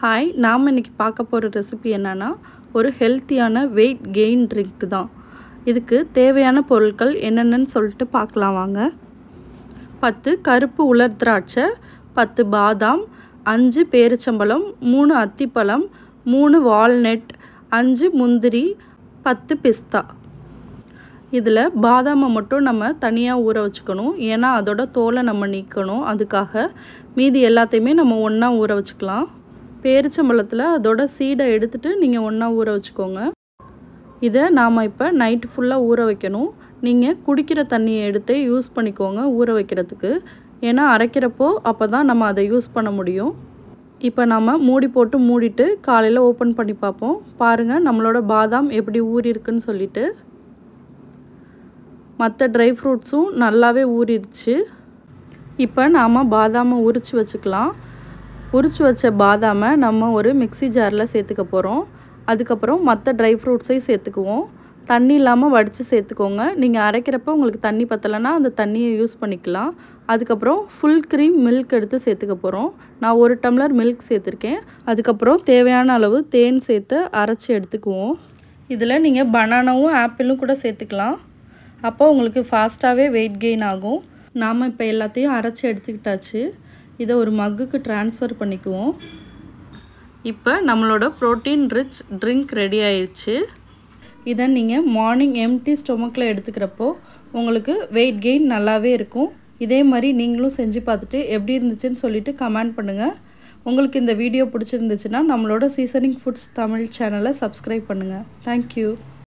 Hi, நாம இன்னைக்கு பார்க்க போற ரெசிபி என்னன்னா ஒரு ஹெல்தியான weight gain drink தான். இதுக்கு தேவையான பொருட்கள் என்னென்னன்னு சொல்லிட்டு பார்க்கலாம் வாங்க. 10 கருப்பு உலர் திராட்சை, 10 பாதாம், 5 பேரிச்சம்பழம், 3 அத்திப்பழம், 3 வால்நட், 5 முந்திரி, 10 பிஸ்தா. இதில் பாதாமை மட்டும் நம்ம தனியாக ஊற வச்சுக்கணும். ஏன்னா அதோட தோலை நம்ம நீக்கணும். அதுக்காக மீதி எல்லாத்தையுமே நம்ம ஒன்றா ஊற வச்சுக்கலாம். பேரிச்சம்பழத்தில் அதோட சீடை எடுத்துட்டு நீங்கள் ஒன்றா ஊற வச்சுக்கோங்க. இதை நாம் இப்போ நைட்டு ஃபுல்லாக ஊற வைக்கணும். நீங்கள் குடிக்கிற தண்ணியை எடுத்து யூஸ் பண்ணிக்கோங்க ஊற வைக்கிறதுக்கு. ஏன்னா அரைக்கிறப்போ அப்போ தான் நம்ம அதை யூஸ் பண்ண முடியும். இப்போ நாம் மூடி போட்டு மூடிட்டு காலையில் ஓப்பன் பண்ணி பார்ப்போம். பாருங்கள் நம்மளோட பாதாம் எப்படி ஊறியிருக்குன்னு சொல்லிட்டு. மற்ற ட்ரை ஃப்ரூட்ஸும் நல்லாவே ஊறிடுச்சு. இப்போ நாம் பாதாமை உரித்து வச்சுக்கலாம். உரித்து வச்ச பாதாமை நம்ம ஒரு மிக்ஸி ஜாரில் சேர்த்துக்க போகிறோம். அதுக்கப்புறம் மற்ற ட்ரை ஃப்ரூட்ஸையும் சேர்த்துக்குவோம். தண்ணி இல்லாமல் வடித்து சேர்த்துக்கோங்க. நீங்கள் அரைக்கிறப்ப உங்களுக்கு தண்ணி பற்றலைன்னா அந்த தண்ணியை யூஸ் பண்ணிக்கலாம். அதுக்கப்புறம் ஃபுல் க்ரீம் மில்க் எடுத்து சேர்த்துக்க போகிறோம். நான் 1 டம்ளர் மில்க் சேர்த்துருக்கேன். அதுக்கப்புறம் தேவையான அளவு தேன் சேர்த்து அரைச்சி எடுத்துக்குவோம். இதில் நீங்கள் பனானாவும் ஆப்பிளும் கூட சேர்த்துக்கலாம். அப்போ உங்களுக்கு ஃபாஸ்ட்டாகவே வெயிட் கெயின் ஆகும். நாம் இப்போ எல்லாத்தையும் அரைச்சி எடுத்துக்கிட்டாச்சு. இதை ஒரு மக்குக்கு ட்ரான்ஸ்ஃபர் பண்ணிக்குவோம். இப்போ நம்மளோட ப்ரோட்டீன் ரிச் ட்ரிங்க் ரெடி ஆயிடுச்சு. இதை நீங்கள் மார்னிங் எம்டி ஸ்டொமக்கில் எடுத்துக்கிறப்போ உங்களுக்கு வெயிட் கெயின் நல்லாவே இருக்கும். இதே மாதிரி நீங்களும் செஞ்சு பார்த்துட்டு எப்படி இருந்துச்சுன்னு சொல்லிட்டு கமெண்ட் பண்ணுங்கள். உங்களுக்கு இந்த வீடியோ பிடிச்சிருந்துச்சுன்னா நம்மளோட சீசனிங் ஃபுட்ஸ் தமிழ் சேனலை சப்ஸ்கிரைப் பண்ணுங்கள். தேங்க்யூ.